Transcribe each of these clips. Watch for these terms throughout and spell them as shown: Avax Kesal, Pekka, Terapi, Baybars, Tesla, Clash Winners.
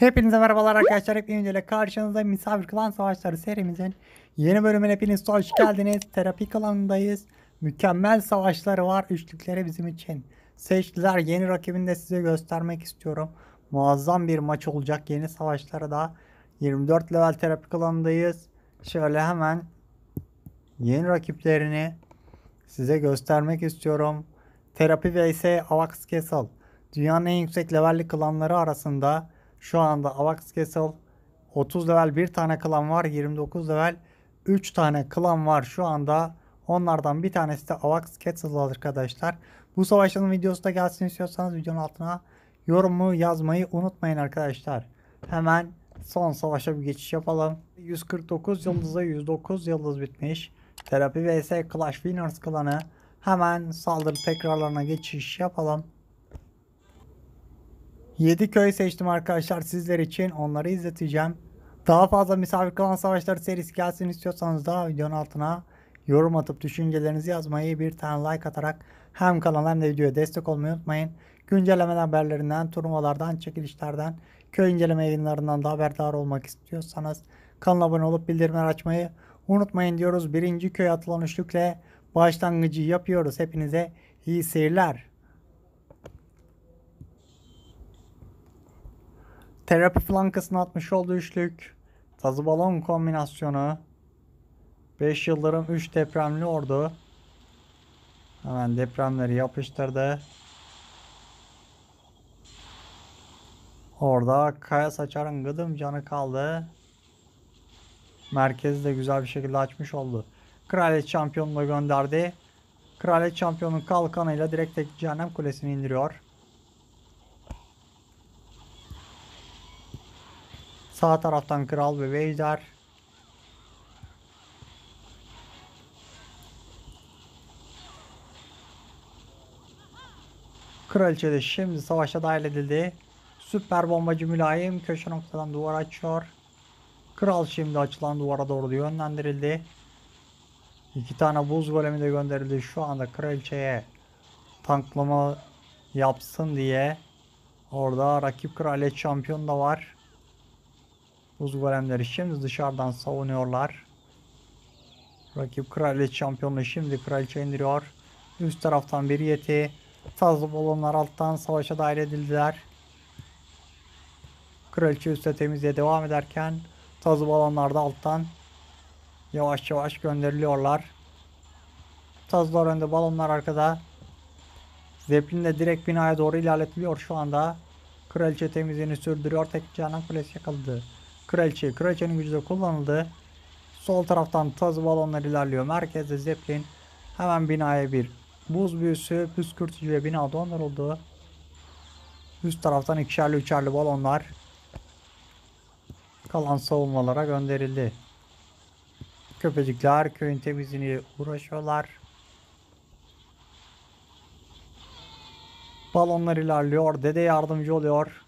Hepinize merhabalar arkadaşlar. Hep yeniyle karşınızda misafir klan savaşları serimizin yeni bölümüne hepiniz hoş geldiniz. Terapi klanındayız. Mükemmel savaşları var. Üçlükleri bizim için seçtiler. Yeni rakibini de size göstermek istiyorum. Muazzam bir maç olacak. Yeni savaşlara da 24 level terapi klanındayız. Şöyle hemen yeni rakiplerini size göstermek istiyorum. Terapi vs Avax Kesal. Dünyanın en yüksek levelli klanları arasında şu anda Avax Kesal 30 level bir tane klan var. 29 level 3 tane klan var şu anda. Onlardan bir tanesi de Avax Kesal arkadaşlar. Bu savaşın videosu da gelsin istiyorsanız videonun altına yorumu yazmayı unutmayın arkadaşlar. Hemen son savaşa bir geçiş yapalım. 149 yıldız'a 109 yıldız bitmiş. Terapi vs Clash Winners klanı. Hemen saldırı tekrarlarına geçiş yapalım. 7 köy seçtim arkadaşlar sizler için, onları izleteceğim. Daha fazla misafir klan savaşları serisi gelsin istiyorsanız da videonun altına yorum atıp düşüncelerinizi yazmayı, bir tane like atarak hem kanala hem de videoya destek olmayı unutmayın. Güncelleme haberlerinden, turnuvalardan, çekilişlerden, köy inceleme yayınlarından da haberdar olmak istiyorsanız kanala abone olup bildirimleri açmayı unutmayın diyoruz. Birinci köy atılan üçlükle başlangıcı yapıyoruz. Hepinize iyi seyirler. Terapi flankasını atmış oldu üçlük. Tazı balon kombinasyonu. 5 yıldırım 3 depremli ordu. Hemen depremleri yapıştırdı. Orada kaya saçarın gıdım canı kaldı. Merkezi de güzel bir şekilde açmış oldu. Kraliyet şampiyonunu da gönderdi. Kraliyet şampiyonun kalkanıyla direkt tek cehennem kulesini indiriyor. Sağ taraftan kral ve beyler. Kraliçe de şimdi savaşa dahil edildi. Süper bombacı mülayim köşe noktadan duvar açıyor. Kral şimdi açılan duvara doğru yönlendirildi. 2 tane buz golemi de gönderildi. Şu anda kraliçeye tanklama yapsın diye. Orada rakip kraliyet şampiyonu da var. Buz golemleri şimdi dışarıdan savunuyorlar. Rakip kraliyet şampiyonunu şimdi kraliçe indiriyor. Üst taraftan bir yeti. Tazlı balonlar alttan savaşa dahil edildiler. Kraliçe üstte temizliğe devam ederken tazlı balonlar da alttan yavaş yavaş gönderiliyorlar. Tazlar önde, balonlar arkada. Zeplin de direkt binaya doğru ilerletiliyor şu anda. Kraliçe temizliğini sürdürüyor. Tek canan kulesi yakaladı. Kraliçenin gücü de kullanıldı. Sol taraftan tazı balonlar ilerliyor. Merkezde zeplin. Hemen binaya bir buz büyüsü, püskürtücü ve bina donduruldu. Üst taraftan ikişerli üçerli balonlar kalan savunmalara gönderildi. Köpecikler köyün temizliğine uğraşıyorlar. Balonlar ilerliyor. Dede yardımcı oluyor.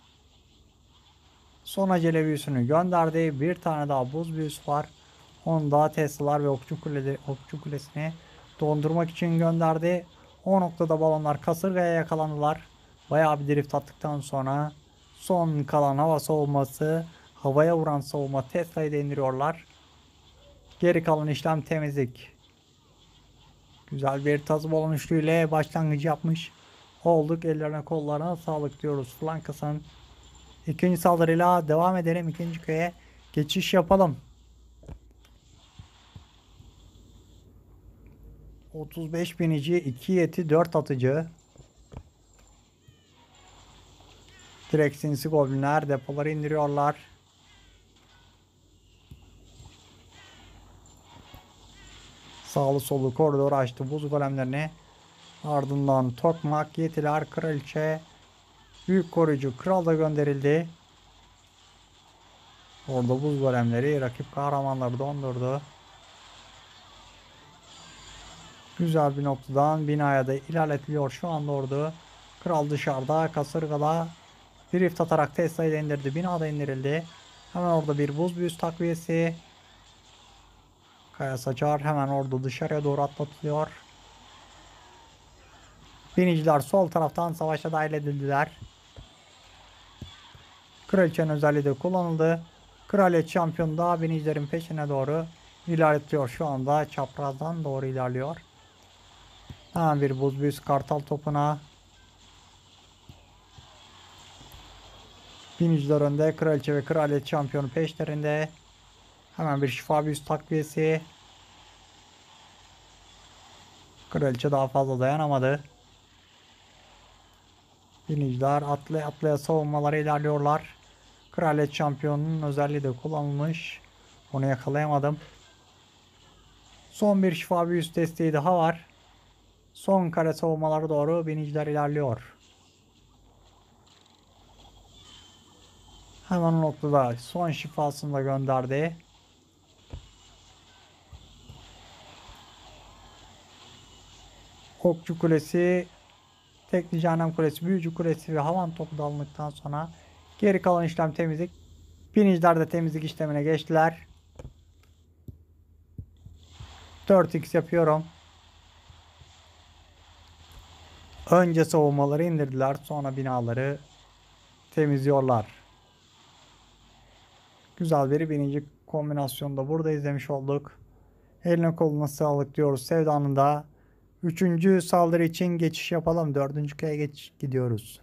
Son acele büyüsünü gönderdi. Bir tane daha buz büyüsü var. Onu da Tesla'lar ve okçu kulesini dondurmak için gönderdi. O noktada balonlar kasırgaya yakalandılar. Bayağı bir drift attıktan sonra son kalan hava savunması, havaya vuran savunma Tesla'yı da indiriyorlar. Geri kalan işlem temizlik. Güzel bir tazı balon üçlüğüyle başlangıcı yapmış olduk. Ellerine kollarına sağlık diyoruz. Flankasın ikinci saldırıyla devam edelim. İkinci köye geçiş yapalım. 35 binici, 2 yeti, 4 atıcı. Direkt sinsi goblinler depoları indiriyorlar. Sağlı sollu koridoru açtı buz golemlerini. Ardından tokmak, yetiler, kraliçe, büyük koruyucu kral da gönderildi. Orada buz golemleri rakip kahramanları dondurdu. Güzel bir noktadan binaya da ilerletiliyor şu anda ordu. Kral dışarıda, kasırgada drift atarak Tesla'yı da indirdi. Bina da indirildi. Hemen orada bir buz büyüsü takviyesi. Kaya saçar hemen orada dışarıya doğru atlatılıyor. Biniciler sol taraftan savaşa dahil edildiler. Kraliçenin özelliği de kullanıldı. Kraliyet şampiyonu da binicilerin peşine doğru ilerliyor. Şu anda çaprazdan doğru ilerliyor. Hemen bir buz büyüsü kartal topuna. Biniciler önde. Kraliçe ve kraliyet şampiyonu peşlerinde. Hemen bir şifa büyüsü takviyesi. Kraliçe daha fazla dayanamadı. Biniciler atlaya atlaya savunmalara ilerliyorlar. Kraliyet şampiyonunun özelliği de kullanılmış. Onu yakalayamadım. Son bir şifa büyüsü desteği daha var. Son kare savunmalara doğru biniciler ilerliyor. Hemen o noktada son şifasını da gönderdi. Okçu kulesi, tekli cehennem kulesi, büyücü kulesi ve havan topu da alındıktan sonra geri kalan işlem temizlik. Biniciler de temizlik işlemine geçtiler. 4x yapıyorum. Önce savunmaları indirdiler, sonra binaları temizliyorlar. Güzel bir birinci kombinasyonda burada izlemiş olduk. Eline koluna sağlık diyoruz Sevda'nın da. 3. saldırı için geçiş yapalım. 4. köye geç gidiyoruz.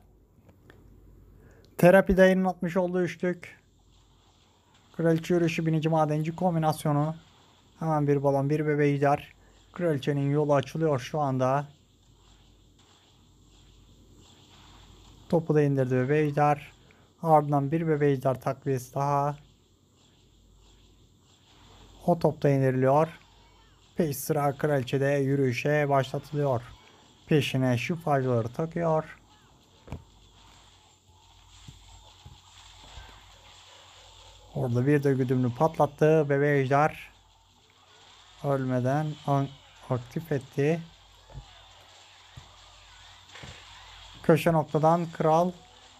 Terapi dayının atmış olduğu üçlük. Kraliçe yürüyüşü, binici madenci kombinasyonu. Hemen bir balon bir bebeği gider. Kraliçenin yolu açılıyor şu anda. Topu da indirdi bebeği gider. Ardından bir bebeği gider takviyesi daha. O top da indiriliyor. Peş sıra kraliçede yürüyüşe başlatılıyor. Peşine şifacıları takıyor. Orada bir de güdümlü patlattı. Bebeği ejder ölmeden aktif etti. Köşe noktadan kral,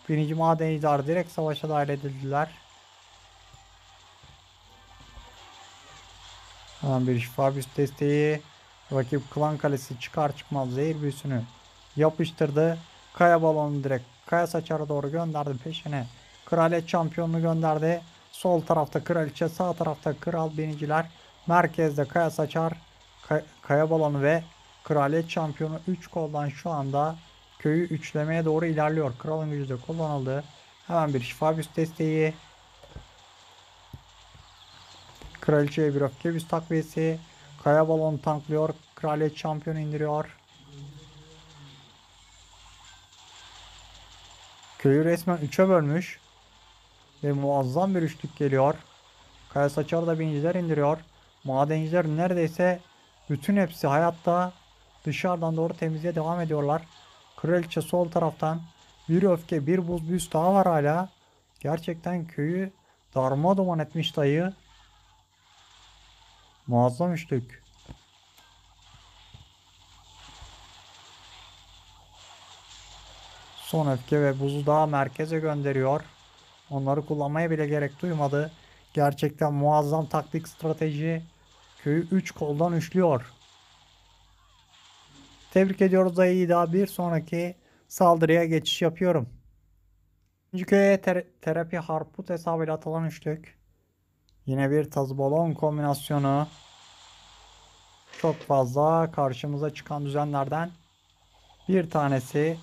birinci maden ejder direkt savaşa dahil edildiler. Hemen bir şifa büyüsü desteği. Rakip klan kalesi çıkar çıkmaz zehir büyüsünü yapıştırdı. Kaya balonu direkt kaya saçara doğru gönderdi peşine. Kraliyet şampiyonunu gönderdi. Sol tarafta kraliçe, sağ tarafta kral biniciler. Merkezde kaya saçar, kaya balonu ve kraliyet şampiyonu 3 koldan şu anda köyü üçlemeye doğru ilerliyor. Kralın gücü de kullanıldı. Hemen bir şifa büyüsü desteği. Kraliçeye bir öfke büyüsü takviyesi. Kaya balonu tanklıyor. Kraliyet şampiyonu indiriyor. Köyü resmen 3'e bölmüş. Ve muazzam bir üçlük geliyor. Kaya saçarı da biniciler indiriyor. Madenciler neredeyse bütün hepsi hayatta, dışarıdan doğru temizliğe devam ediyorlar. Kraliçe sol taraftan bir öfke bir buz büyüsü daha var hala. Gerçekten köyü darmaduman etmiş dayı. Muazzam üçlük. Son öfke ve buzu daha merkeze gönderiyor. Onları kullanmaya bile gerek duymadı. Gerçekten muazzam taktik strateji. Köyü 3 koldan üçlüyor. Tebrik ediyoruz dayıyı. Daha bir sonraki saldırıya geçiş yapıyorum. 3. köye terapi harput hesabıyla atılan üçlük. Yine bir taz balon kombinasyonu. Çok fazla karşımıza çıkan düzenlerden bir tanesi.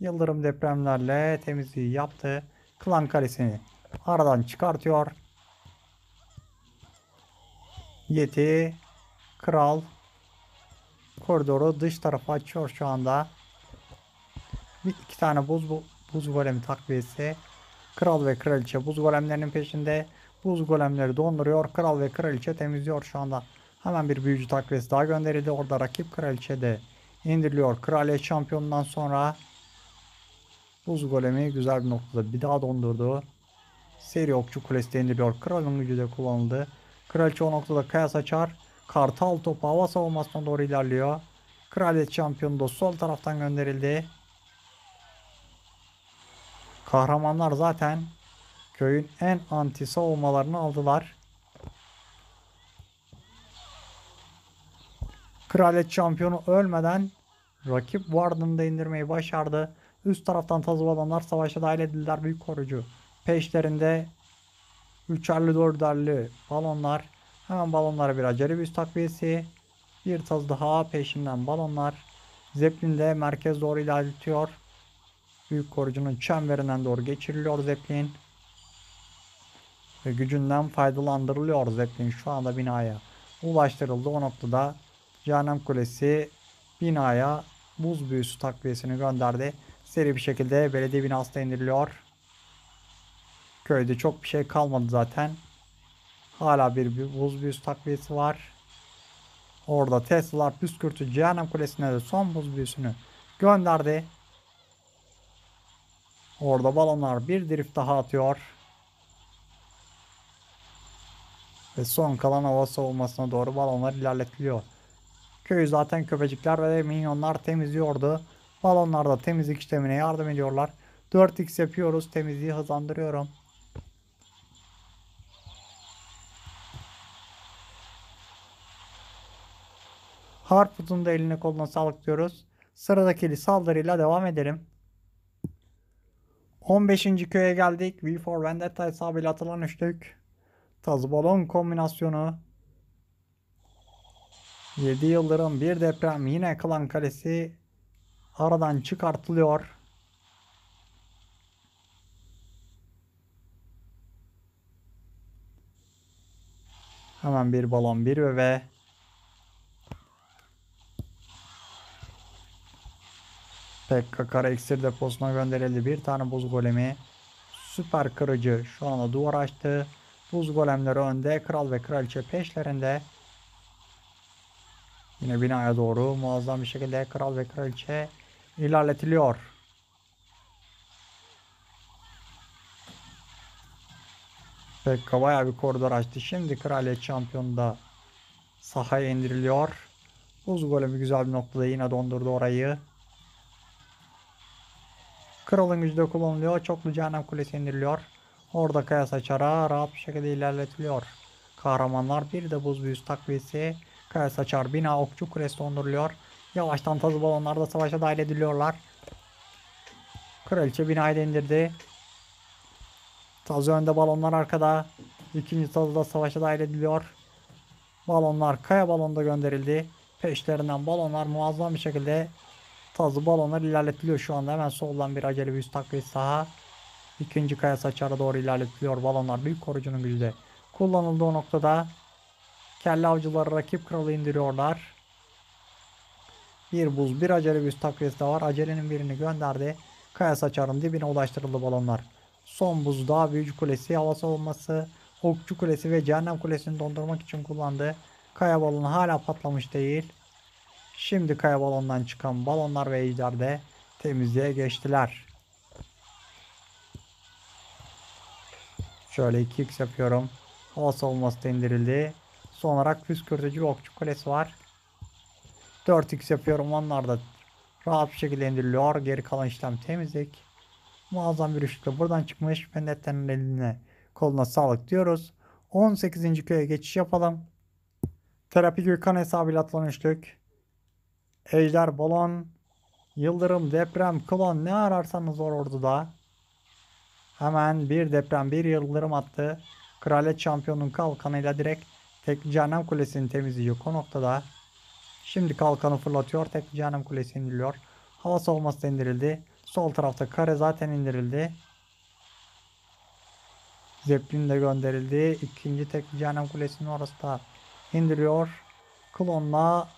Yıldırım depremlerle temizliği yaptı. Klan kalesini aradan çıkartıyor. Yeti, kral koridoru dış tarafa açıyor şu anda. İki tane buz golemi takviyesi. Kral ve kraliçe buz golemlerinin peşinde. Buz golemleri donduruyor. Kral ve kraliçe temizliyor şu anda. Hemen bir büyücü takviyesi daha gönderildi. Orada rakip kraliçe de indiriliyor. Kraliyet şampiyonundan sonra buz golemi güzel bir noktada bir daha dondurdu. Seri okçu kulesi de indiriliyor. Kralın gücü de kullanıldı. Kraliçe o noktada kaya saçar. Kartal topu hava savunmasına doğru ilerliyor. Kraliyet şampiyonu da sol taraftan gönderildi. Kahramanlar zaten köyün en anti savunmalarını aldılar. Kraliyet şampiyonu ölmeden rakip ward'ını da indirmeyi başardı. Üst taraftan tazı olanlar savaşa dahil edildiler. Büyük korucu peşlerinde üçerli dörderli balonlar. Hemen balonlara bir aceribüs takviyesi. Bir taz daha peşinden balonlar. Zeppelin de merkez doğru ilerletiyor. Büyük korucunun çemberinden doğru geçiriliyor Zeppelin. Ve gücünden faydalandırılıyor Zeppelin. Şu anda binaya ulaştırıldı. O noktada Cehennem Kulesi binaya buz büyüsü takviyesini gönderdi. Seri bir şekilde belediye binası da indiriliyor. Köyde çok bir şey kalmadı zaten. Hala bir buz büyüsü takviyesi var. Orada Tesla'lar püskürtü Cehennem Kulesi'ne de son buz büyüsünü gönderdi. Orada balonlar bir drift daha atıyor. Ve son kalan hava savunmasına doğru balonlar ilerletiliyor. Köyü zaten köpecikler ve minyonlar temizliyordu. Balonlar da temizlik işlemine yardım ediyorlar. 4x yapıyoruz. Temizliği hızlandırıyorum. Harput'un da eline koluna sağlık diyoruz. Sıradaki saldırıyla devam edelim. 15. köye geldik. V for Vendetta hesabıyla atılan üçlük. Taz balon kombinasyonu. 7 yıldırım, bir deprem, yine Klan Kalesi aradan çıkartılıyor. Hemen bir balon, bir öve. Pekka kara iksir deposuna gönderildi. Bir tane buz golemi. Süper kırıcı şu anda duvar açtı. Buz golemleri önde. Kral ve kraliçe peşlerinde. Yine binaya doğru muazzam bir şekilde kral ve kraliçe ilerletiliyor. Pekka bayağı bir koridor açtı. Şimdi kraliyet şampiyonu da sahaya indiriliyor. Buz golemi güzel bir noktada yine dondurdu orayı. Kralın gücü de kullanılıyor. Çoklu Cehennem Kulesi indiriliyor. Orada kaya saçara rahat bir şekilde ilerletiliyor. Kahramanlar bir de buz büyüsü takviyesi. Kaya saçar bina okçu kulesi donduruluyor. Yavaştan tazı balonlar da savaşa dahil ediliyorlar. Kraliçe binayı da indirdi. Tazı önde, balonlar arkada. İkinci tazı da savaşa dahil ediliyor. Balonlar kaya balonda gönderildi. Peşlerinden balonlar muazzam bir şekilde tazı balonlar ilerletiliyor şu anda. Hemen soldan bir acele büyüsü takviyesi daha. İkinci kaya saçara doğru ilerletiliyor. Balonlar büyük korucunun gücü de kullanıldığı noktada. Kelle avcıları rakip kralı indiriyorlar. Bir buz, bir acele büyüsü takviyesi de var. Acelenin birini gönderdi. Kaya saçarın dibine ulaştırıldı balonlar. Son buz daha büyücü kulesi, hava savunması, okçu kulesi ve cehennem kulesini dondurmak için kullandı. Kaya balonu hala patlamış değil. Şimdi kaya balondan çıkan balonlar ve ejder de temizliğe geçtiler. Şöyle 2x yapıyorum. Hava savunması da indirildi. Son olarak püskürtücü ve okçu kulesi var. 4x yapıyorum. Onlar da rahat bir şekilde indiriliyor. Geri kalan işlem temizlik. Muazzam bir üçlükle buradan çıkmış. Vendetta'nın eline koluna sağlık diyoruz. 18. köye geçiş yapalım. Terapi Gökhan hesabıyla atılan üçlük. Ejder, balon, yıldırım, deprem, klon, ne ararsanız var orduda. Hemen bir deprem, bir yıldırım attı. Kraliyet şampiyonun kalkanıyla direkt Tekli Cehennem Kulesi'ni temizliyor o noktada. Şimdi kalkanı fırlatıyor. Tekli Cehennem Kulesi indiriliyor. Hava savunması da indirildi. Sol tarafta kare zaten indirildi. Zeppelin de gönderildi. İkinci Tekli Cehennem Kulesi'nin orası da indiriyor. Klonla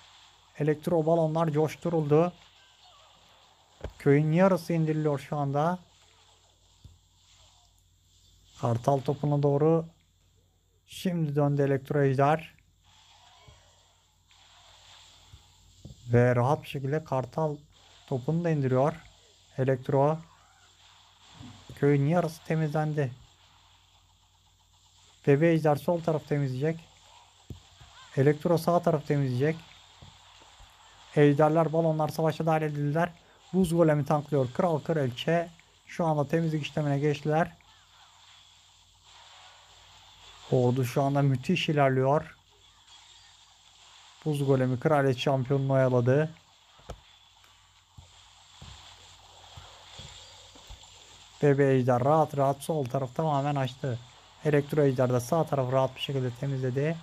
elektro balonlar coşturuldu. Köyün yarısı indiriliyor şu anda. Kartal topuna doğru. Şimdi döndü elektro ejder. Ve rahat bir şekilde kartal topunu da indiriyor. Elektro. Köyün yarısı temizlendi. Bebe ejder sol taraf temizleyecek. Elektro sağ taraf temizleyecek. Ejderler, balonlar savaşa dahil edildiler. Buz golemi tanklıyor. Kral, kraliçe şu anda temizlik işlemine geçtiler. Ordu şu anda müthiş ilerliyor. Buz golemi kraliyet şampiyonunu oyaladı. BB ejder rahat rahat sol taraf tamamen açtı. Elektro ejder de sağ tarafı rahat bir şekilde temizledi.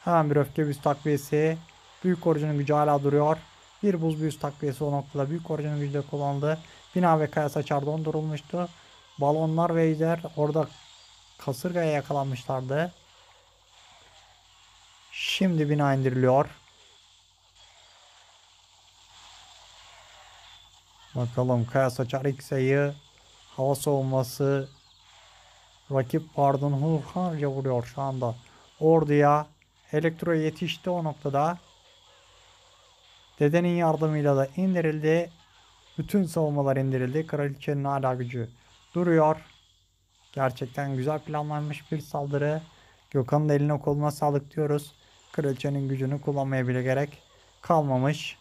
Hemen bir öfke büyüsü takviyesi. Büyük korucunun gücü hala duruyor. Bir buz büyüsü takviyesi o noktada büyük korucunun gücü de kullanıldı. Bina ve kaya saçar dondurulmuştu. Balonlar ve ejder orada kasırgaya yakalanmışlardı. Şimdi bina indiriliyor. Bakalım kaya saçar ilk sayı. Hava savunması. Rakip pardon hurhanca vuruyor şu anda. Orduya. Elektro yetişti o noktada. Dedenin yardımıyla da indirildi. Bütün savunmalar indirildi. Kraliçenin hala gücü duruyor. Gerçekten güzel planlanmış bir saldırı. Gökhan'ın da eline koluna sağlık diyoruz. Kraliçenin gücünü kullanmaya bile gerek kalmamış.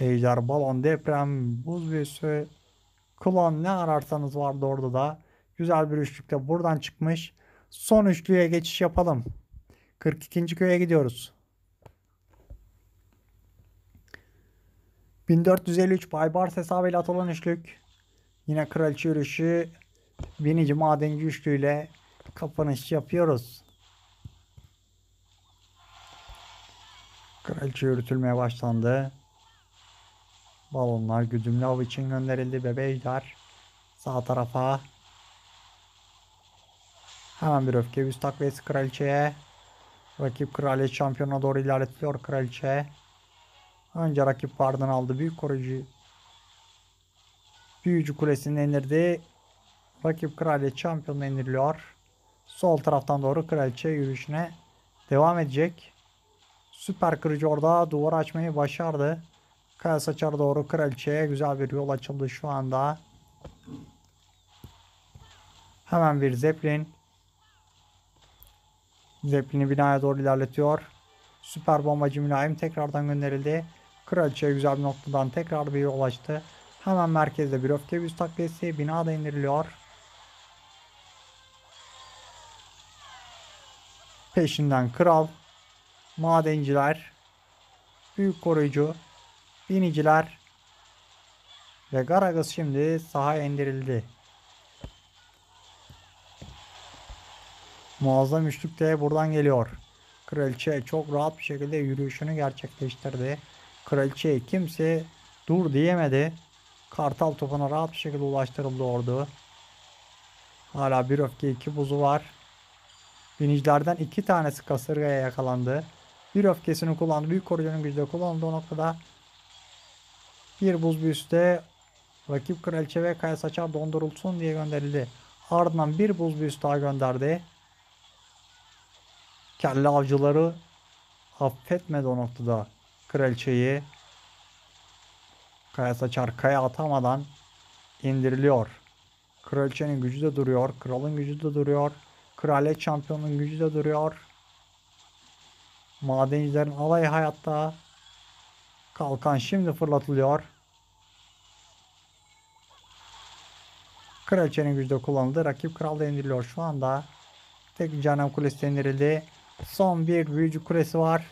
Ejder, balon, deprem, buz büyüsü, klon ne ararsanız vardı orada da. Güzel bir üçlükte buradan çıkmış. Son üçlüye geçiş yapalım. 42. köye gidiyoruz. 1453 Baybars hesabıyla atılan üçlük. Yine kraliçe yürüyüşü, binici madenci üçlüyle kapanış yapıyoruz. Kraliçe yürütülmeye başlandı. Balonlar güdümlü av için gönderildi. Bebeğler sağ tarafa. Hemen bir öfke yüz takviyesi kraliçeye. Rakip kraliçe şampiyona doğru ilerletiyor kraliçe. Önce rakip pardon aldı. Büyük koruyucu. Büyücü kulesini indirdi. Rakip kraliçe şampiyonu indiriliyor. Sol taraftan doğru kraliçe yürüyüşüne devam edecek. Süper kırıcı orada duvar açmayı başardı. Kaya saçar doğru kraliçeye güzel bir yol açıldı şu anda. Hemen bir zeplin. Zeplini binaya doğru ilerletiyor. Süper bombacı mülayim tekrardan gönderildi. Kraliçeye güzel bir noktadan tekrar bir yol açtı. Hemen merkezde bir öfke büyüsü takviyesi. Bina da indiriliyor. Peşinden kral. Madenciler. Büyük koruyucu. Biniciler ve Garagas şimdi sahaya indirildi. Muazzam üçlük de buradan geliyor. Kraliçe çok rahat bir şekilde yürüyüşünü gerçekleştirdi. Kraliçeye kimse dur diyemedi. Kartal topuna rahat bir şekilde ulaştırıldı ordu. Hala bir öfke iki buzu var. Binicilerden iki tanesi kasırgaya yakalandı. Bir öfkesini kullandı. Büyük korucunun gücü de kullandı o noktada. Bir buz büyüsü de rakip kraliçe ve kaya saçar dondurulsun diye gönderildi. Ardından bir buz büyüsü daha gönderdi. Kelle avcıları affetmedi o noktada kraliçeyi. Kaya saçar kaya atamadan indiriliyor. Kraliçenin gücü de duruyor. Kralın gücü de duruyor. Kraliyet şampiyonun gücü de duruyor. Madencilerin alayı hayatta. Kalkan şimdi fırlatılıyor. Kraliçenin gücü de kullanıldı. Rakip kral da indiriliyor şu anda. Tek canem kulesi indirildi. Son bir büyücü kulesi var.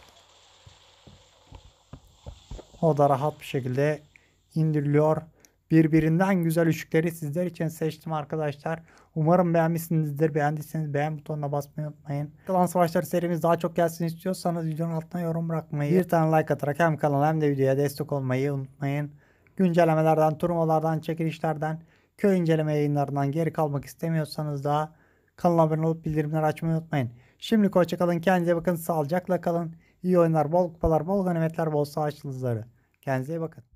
O da rahat bir şekilde indiriliyor. Birbirinden güzel üçlükleri sizler için seçtim arkadaşlar. Umarım beğenmişsinizdir. Beğendiyseniz beğen butonuna basmayı unutmayın. Klan savaşları serimiz daha çok gelsin istiyorsanız videonun altına yorum bırakmayı, bir tane like atarak hem kanala hem de videoya destek olmayı unutmayın. Güncellemelerden, turnuvalardan, çekilişlerden, köy inceleme yayınlarından geri kalmak istemiyorsanız da kanala abone olup bildirimleri açmayı unutmayın. Şimdilik hoşça kalın. Kendinize bakın. Sağlıcakla kalın. İyi oyunlar, bol kupalar, bol ganimetler, bol savaş yıldızları. Kendinize iyi bakın.